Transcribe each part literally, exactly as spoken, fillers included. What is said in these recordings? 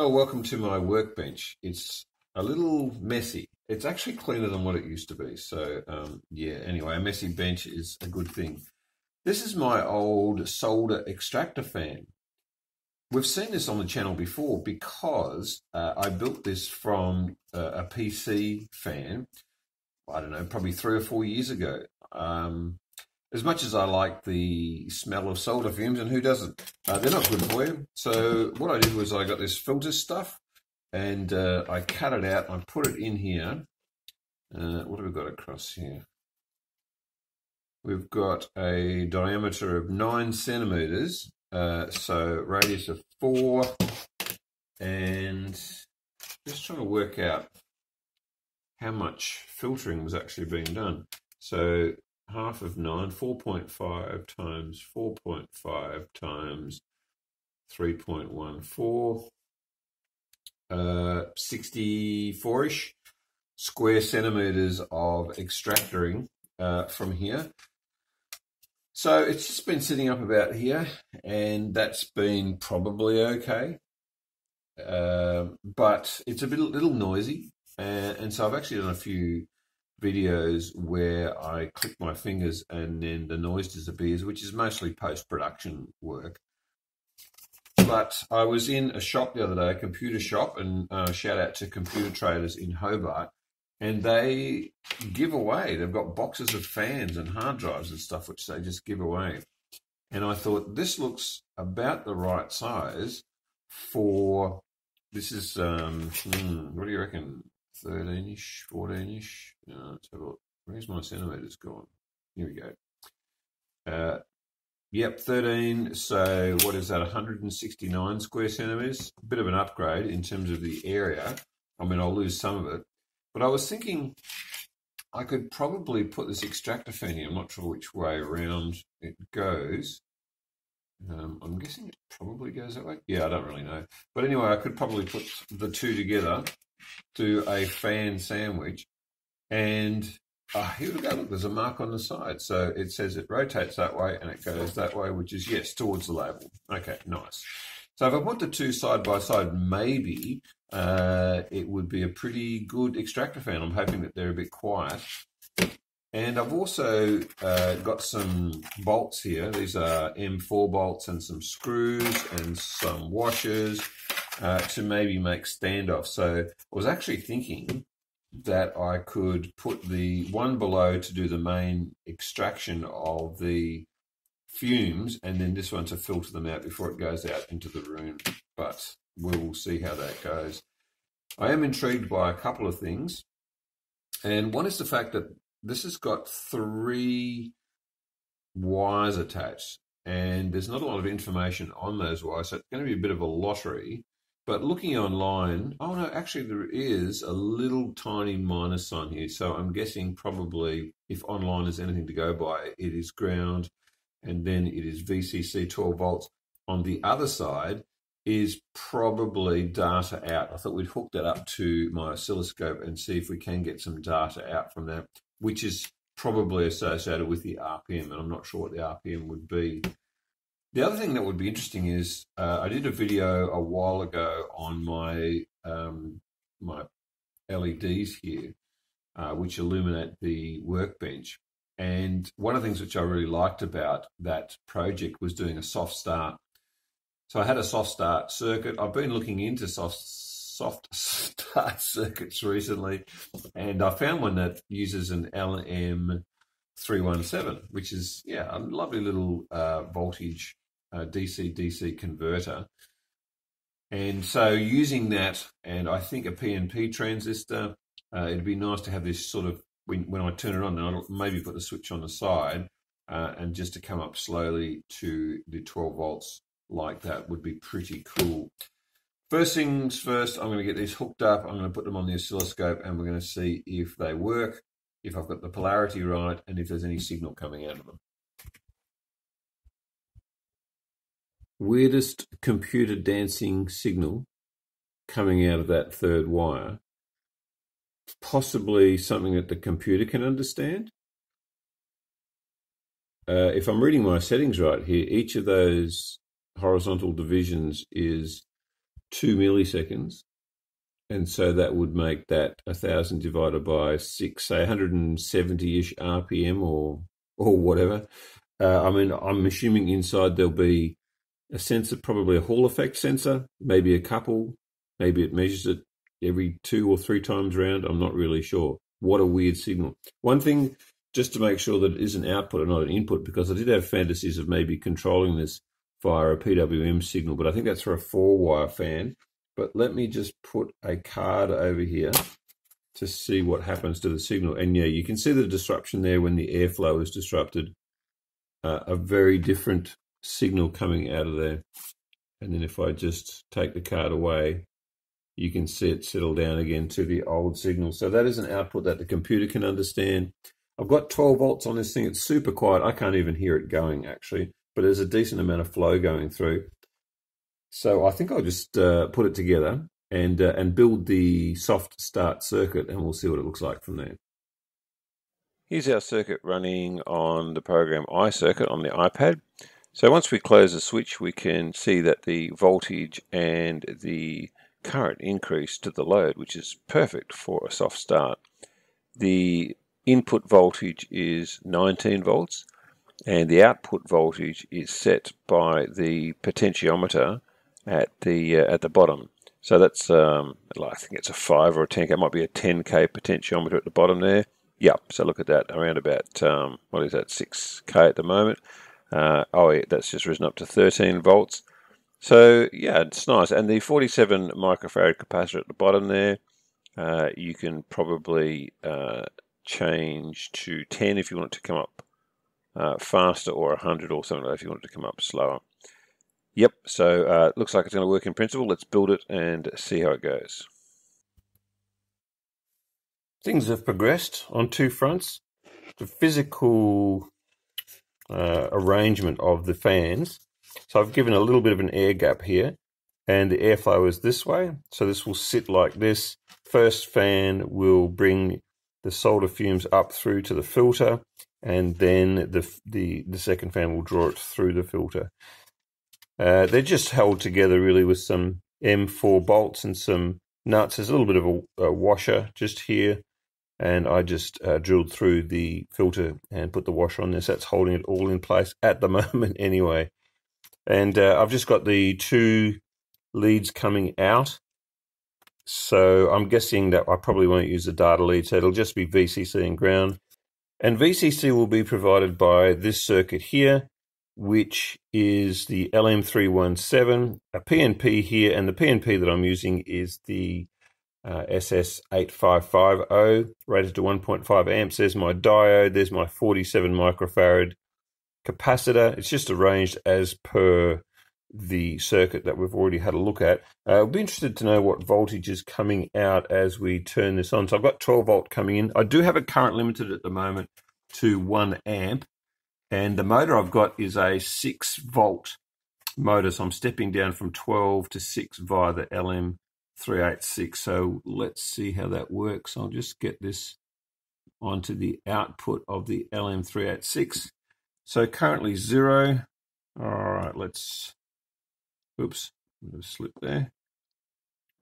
Oh, welcome to my workbench. It's a little messy. It's actually cleaner than what it used to be. So um, yeah, anyway, a messy bench is a good thing. This is my old solder extractor fan. We've seen this on the channel before because uh, I built this from uh, a P C fan, I don't know, probably three or four years ago. Um, as much as I like the smell of solder fumes, and who doesn't? Uh, they're not good for you. So what I did was I got this filter stuff and uh, I cut it out and I put it in here. Uh, what have we got across here? We've got a diameter of nine centimeters. Uh, so radius of four, and just trying to work out how much filtering was actually being done. So half of nine, four point five times four point five times three point one four, uh, sixty-four-ish square centimeters of extracting uh, from here. So it's just been sitting up about here, and that's been probably okay, uh, but it's a bit, little noisy, and, and so I've actually done a few videos where I click my fingers and then the noise disappears, which is mostly post-production work. But I was in a shop the other day, a computer shop, and uh, shout out to Computer Traders in Hobart. And they give away, they've got boxes of fans and hard drives and stuff, which they just give away. And I thought, this looks about the right size for, this is, um, hmm, what do you reckon, thirteen-ish, fourteen-ish? Uh, let's have a look. Where's my centimetres gone? Here we go. Uh, yep, thirteen, so what is that, one hundred sixty-nine square centimetres? A bit of an upgrade in terms of the area. I mean, I'll lose some of it. But I was thinking I could probably put this extractor fan here. I'm not sure which way around it goes. Um, I'm guessing it probably goes that way. Yeah, I don't really know. But anyway, I could probably put the two together to a fan sandwich. And oh, here we go. Look, there's a mark on the side. So it says it rotates that way and it goes that way, which is, yes, towards the label. Okay, nice. So if I put the two side by side, maybe... Uh, it would be a pretty good extractor fan. I'm hoping that they're a bit quiet. And I've also uh, got some bolts here. These are M four bolts and some screws and some washers uh, to maybe make standoff. So I was actually thinking that I could put the one below to do the main extraction of the fumes, and then this one to filter them out before it goes out into the room. But we'll see how that goes. I am intrigued by a couple of things. And one is the fact that this has got three wires attached, and there's not a lot of information on those wires, so it's going to be a bit of a lottery. But looking online, oh no, actually there is a little tiny minus sign here. So I'm guessing probably, if online is anything to go by, it is ground, and then it is V C C twelve volts. On the other side is probably data out. I thought we'd hook that up to my oscilloscope and see if we can get some data out from that, which is probably associated with the R P M, and I'm not sure what the R P M would be. The other thing that would be interesting is uh, I did a video a while ago on my, um, my L E Ds here, uh, which illuminate the workbench. And one of the things which I really liked about that project was doing a soft start. So I had a soft start circuit. I've been looking into soft soft start circuits recently, and I found one that uses an L M three one seven, which is, yeah, a lovely little uh, voltage uh, D C D C converter. And so using that, and I think a P N P transistor, uh, it'd be nice to have this sort of, when, when I turn it on, and I'll maybe put the switch on the side, uh, and just to come up slowly to the twelve volts, like that would be pretty cool. First things first, I'm going to get these hooked up. I'm going to put them on the oscilloscope, and we're going to see if they work, if I've got the polarity right, and if there's any signal coming out of them. Weirdest computer dancing signal coming out of that third wire. Possibly something that the computer can understand. Uh, if I'm reading my settings right here, each of those horizontal divisions is two milliseconds. And so that would make that one thousand divided by six, say one hundred seventy-ish R P M or or whatever. Uh, I mean, I'm assuming inside there'll be a sensor, probably a Hall effect sensor, maybe a couple, maybe it measures it every two or three times round. I'm not really sure. What a weird signal. One thing, just to make sure that it is an output and not an input, because I did have fantasies of maybe controlling this via a P W M signal, but I think that's for a four-wire fan. But let me just put a card over here to see what happens to the signal. And yeah, you can see the disruption there when the airflow is disrupted. Uh, a very different signal coming out of there. And then if I just take the card away, you can see it settle down again to the old signal. So that is an output that the computer can understand. I've got twelve volts on this thing. It's super quiet. I can't even hear it going, actually. But there's a decent amount of flow going through. So I think I'll just uh, put it together and uh, and build the soft start circuit, and we'll see what it looks like from there. Here's our circuit running on the program iCircuit on the iPad. So once we close the switch, we can see that the voltage and the current increase to the load, which is perfect for a soft start. The input voltage is nineteen volts, and the output voltage is set by the potentiometer at the uh, at the bottom. So that's um, I think it's a five or a ten K. It might be a ten K potentiometer at the bottom there. Yep. So look at that, around about um, what is that, six K at the moment? Uh, oh, yeah, that's just risen up to thirteen volts. So yeah, it's nice. And the forty-seven microfarad capacitor at the bottom there, uh, you can probably uh, change to ten if you want it to come up Uh, faster, or one hundred or something like that if you want it to come up slower. Yep, so it uh, looks like it's going to work in principle. Let's build it and see how it goes. Things have progressed on two fronts. The physical uh, arrangement of the fans. So I've given a little bit of an air gap here, and the airflow is this way. So this will sit like this. First fan will bring the solder fumes up through to the filter, and then the, the the second fan will draw it through the filter. Uh, they're just held together really with some M four bolts and some nuts. There's a little bit of a, a washer just here, and I just uh, drilled through the filter and put the washer on this. That's holding it all in place at the moment anyway. And uh, I've just got the two leads coming out, so I'm guessing that I probably won't use the data lead, so it'll just be V C C and ground. And V C C will be provided by this circuit here, which is the L M three one seven, a P N P here, and the P N P that I'm using is the uh, S S eight five five zero, rated to one point five amps. There's my diode, there's my forty-seven microfarad capacitor. It's just arranged as per the circuit that we've already had a look at. Uh, I'll be interested to know what voltage is coming out as we turn this on. So I've got twelve volt coming in. I do have it current limited at the moment to one amp, and the motor I've got is a six volt motor. So I'm stepping down from twelve to six via the L M three eighty-six. So let's see how that works. I'll just get this onto the output of the L M three eighty-six. So currently zero. All right, let's. Oops, a bit of a slip there.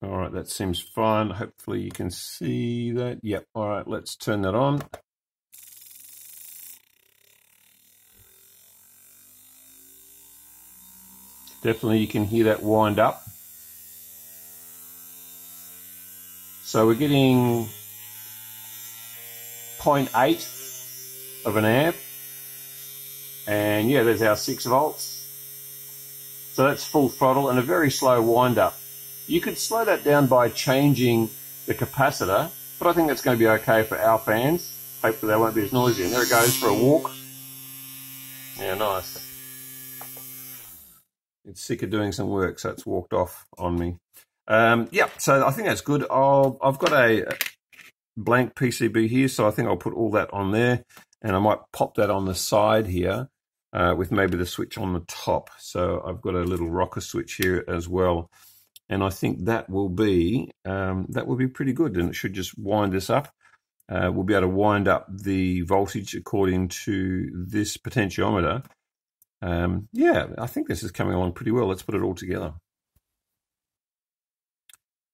All right, that seems fine. Hopefully you can see that. Yep, all right, let's turn that on. Definitely you can hear that wind up. So we're getting zero point eight of an amp. And yeah, there's our six volts. So that's full throttle and a very slow wind up. You could slow that down by changing the capacitor, but I think that's going to be okay for our fans. Hopefully they won't be as noisy. And there it goes for a walk. Yeah, nice. It's sick of doing some work, so it's walked off on me. Um, yeah, so I think that's good. I'll, I've got a blank P C B here, so I think I'll put all that on there. And I might pop that on the side here. Uh, with maybe the switch on the top. So I've got a little rocker switch here as well. And I think that will be, um, that will be pretty good. And it should just wind this up. Uh, we'll be able to wind up the voltage according to this potentiometer. Um, yeah, I think this is coming along pretty well. Let's put it all together.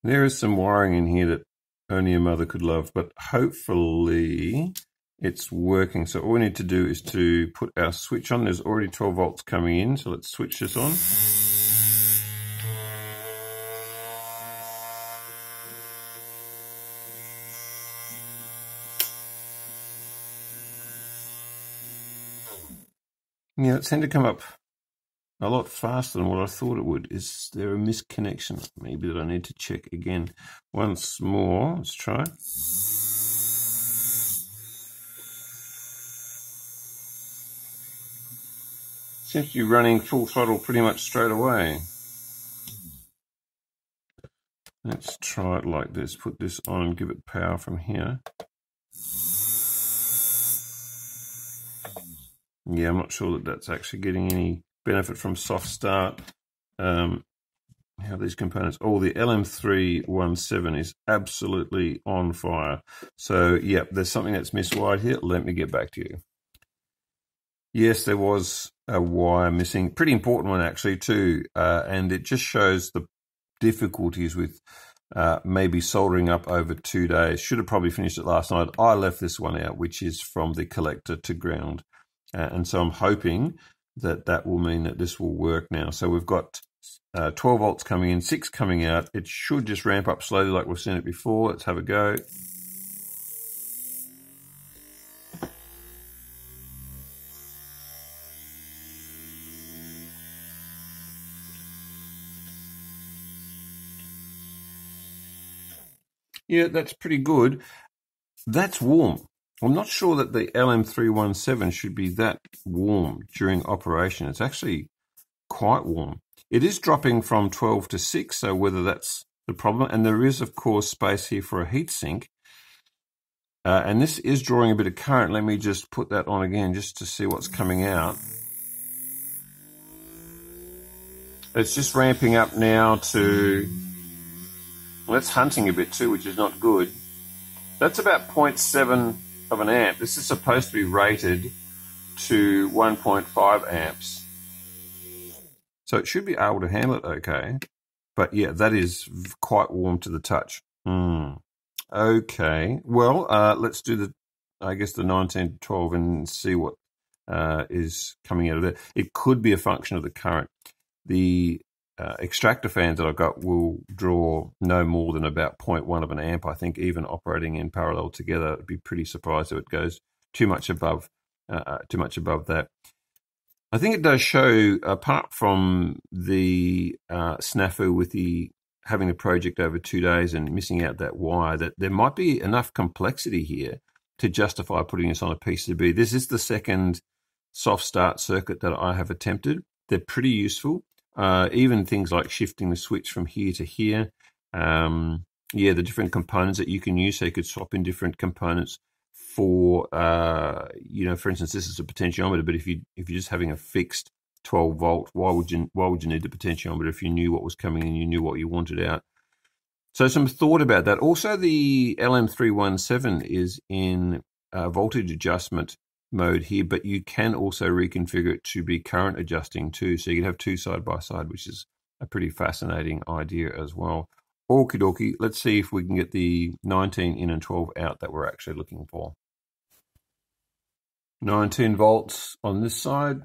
There is some wiring in here that only a mother could love, but hopefully it's working. So all we need to do is to put our switch on. There's already twelve volts coming in, so let's switch this on. Yeah, it seemed to come up a lot faster than what I thought it would. Is there a misconnection? Maybe that I need to check again. Once more, let's try. Seems to be running full throttle pretty much straight away. Let's try it like this. Put this on and give it power from here. Yeah, I'm not sure that that's actually getting any benefit from soft start. Um, how these components, all oh, the L M three one seven is absolutely on fire. So yeah, there's something that's miswired here. Let me get back to you. Yes, there was a wire missing, pretty important one actually too, uh, and it just shows the difficulties with uh, maybe soldering up over two days. Should have probably finished it last night. I left this one out, which is from the collector to ground, uh, and so I'm hoping that that will mean that this will work now. So we've got uh, twelve volts coming in, six coming out. It should just ramp up slowly like we've seen it before. Let's have a go. Yeah, that's pretty good. That's warm. I'm not sure that the L M three one seven should be that warm during operation. It's actually quite warm. It is dropping from twelve to six, so whether that's the problem. And there is, of course, space here for a heatsink. Uh, and this is drawing a bit of current. Let me just put that on again just to see what's coming out. It's just ramping up now to... Well, that's hunting a bit too, which is not good. That's about zero point seven... of an amp. This is supposed to be rated to one point five amps. So it should be able to handle it okay. But yeah, that is quite warm to the touch. Mm. Okay. Well, uh, let's do the, I guess, the nineteen to twelve and see what uh, is coming out of it. It could be a function of the current. The uh, extractor fans that I've got will draw no more than about zero point one of an amp. I think even operating in parallel together, I'd be pretty surprised if it goes too much above uh, too much above that. I think it does show, apart from the uh, snafu with the having the project over two days and missing out that wire, that there might be enough complexity here to justify putting this on a P C B. This is the second soft start circuit that I have attempted. They're pretty useful. Uh, even things like shifting the switch from here to here. Um, yeah, the different components that you can use. So you could swap in different components for, uh, you know, for instance, this is a potentiometer. But if you if you're just having a fixed twelve volt, why would you why would you need the potentiometer if you knew what was coming in, you knew what you wanted out? So some thought about that. Also, the L M three one seven is in uh, voltage adjustment mode here, but you can also reconfigure it to be current adjusting too, so you can have two side by side, which is a pretty fascinating idea as well. Okie dokie, let's see if we can get the nineteen in and twelve out that we're actually looking for. nineteen volts on this side,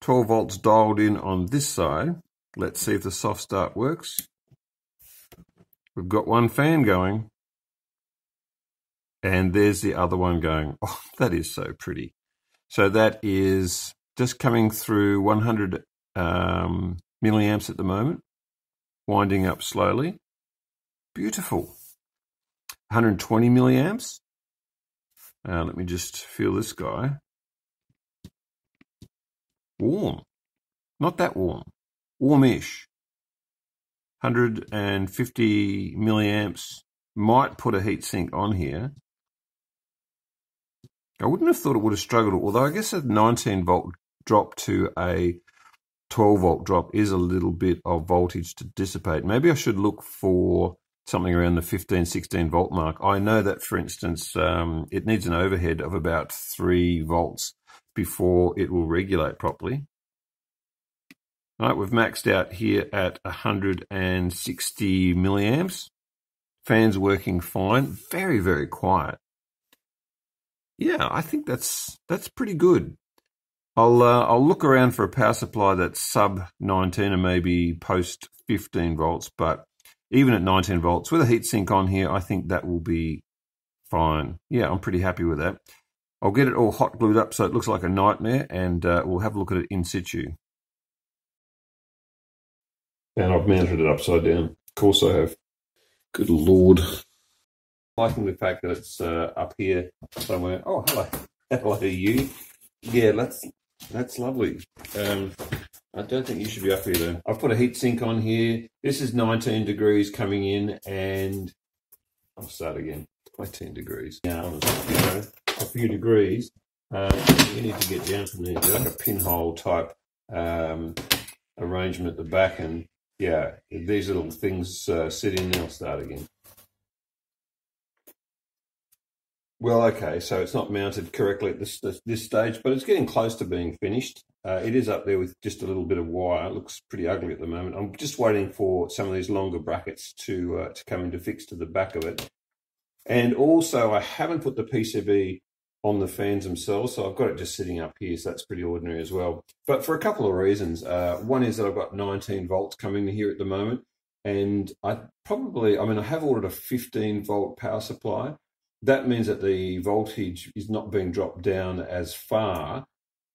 twelve volts dialed in on this side. Let's see if the soft start works. We've got one fan going. And there's the other one going. Oh, that is so pretty. So that is just coming through one hundred um, milliamps at the moment, winding up slowly. Beautiful. one hundred twenty milliamps. Uh, let me just feel this guy. Warm. Not that warm. Warmish. one hundred fifty milliamps. Might put a heatsink on here. I wouldn't have thought it would have struggled, although I guess a nineteen volt drop to a twelve volt drop is a little bit of voltage to dissipate. Maybe I should look for something around the fifteen, sixteen volt mark. I know that, for instance, um, it needs an overhead of about three volts before it will regulate properly. All right, we've maxed out here at one hundred sixty milliamps. Fans working fine, very, very quiet. Yeah, I think that's that's pretty good. I'll uh, I'll look around for a power supply that's sub nineteen and maybe post fifteen volts, but even at nineteen volts with a heatsink on here, I think that will be fine. Yeah, I'm pretty happy with that. I'll get it all hot glued up so it looks like a nightmare, and uh, we'll have a look at it in situ. And I've mounted it upside down. Of course I have. Good Lord. I'm liking the fact that it's uh, up here somewhere. Oh, hello. Hello, you. Yeah, that's, that's lovely. Um, I don't think you should be up here, though. I've put a heat sink on here. This is nineteen degrees coming in, and I'll start again. nineteen degrees. Now, you know, a few degrees. Um, you need to get down from there. Like a pinhole type um, arrangement at the back, and yeah, these little things uh, sit in. They'll start again. Well, okay, so it's not mounted correctly at this this, this stage, but it's getting close to being finished. Uh, it is up there with just a little bit of wire. It looks pretty ugly at the moment. I'm just waiting for some of these longer brackets to uh, to come into fix to the back of it. And also, I haven't put the P C B on the fans themselves, so I've got it just sitting up here, so that's pretty ordinary as well. But for a couple of reasons. Uh, one is that I've got nineteen volts coming here at the moment, and I probably, I mean, I have ordered a fifteen volt power supply. That means that the voltage is not being dropped down as far.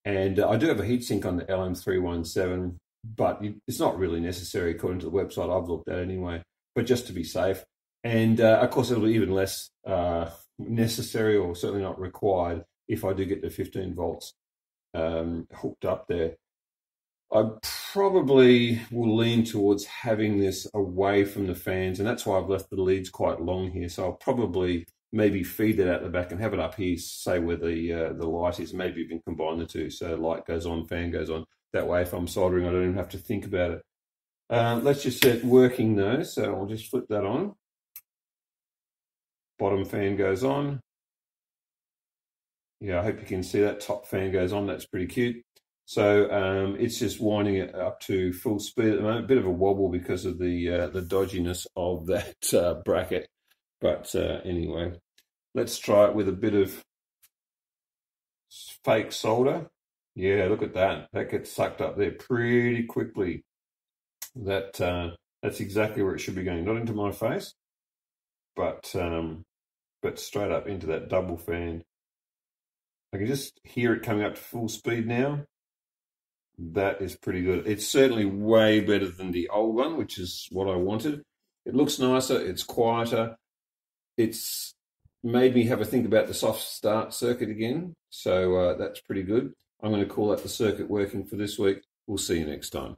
And uh, I do have a heatsink on the L M three one seven, but it's not really necessary according to the website I've looked at anyway, but just to be safe. And uh, of course, it'll be even less uh, necessary, or certainly not required, if I do get the fifteen volts um, hooked up there. I probably will lean towards having this away from the fans, and that's why I've left the leads quite long here. So I'll probably maybe feed it out the back and have it up here, say where the uh, the light is. Maybe even combine the two, so light goes on, fan goes on. That way, if I'm soldering, I don't even have to think about it. Uh, let's just set it working though, so I'll just flip that on. Bottom fan goes on. Yeah, I hope you can see that. Top fan goes on. That's pretty cute. So um, it's just winding it up to full speed at the moment. A bit of a wobble because of the uh, the dodginess of that uh, bracket. But uh, anyway, let's try it with a bit of fake solder. Yeah, look at that. That gets sucked up there pretty quickly. That uh, that's exactly where it should be going. Not into my face, but um, but straight up into that double fan. I can just hear it coming up to full speed now. That is pretty good. It's certainly way better than the old one, which is what I wanted. It looks nicer. It's quieter. It's made me have a think about the soft start circuit again. So uh, that's pretty good. I'm going to call that the circuit working for this week. We'll see you next time.